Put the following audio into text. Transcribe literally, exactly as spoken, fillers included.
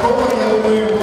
I'm going nowhere.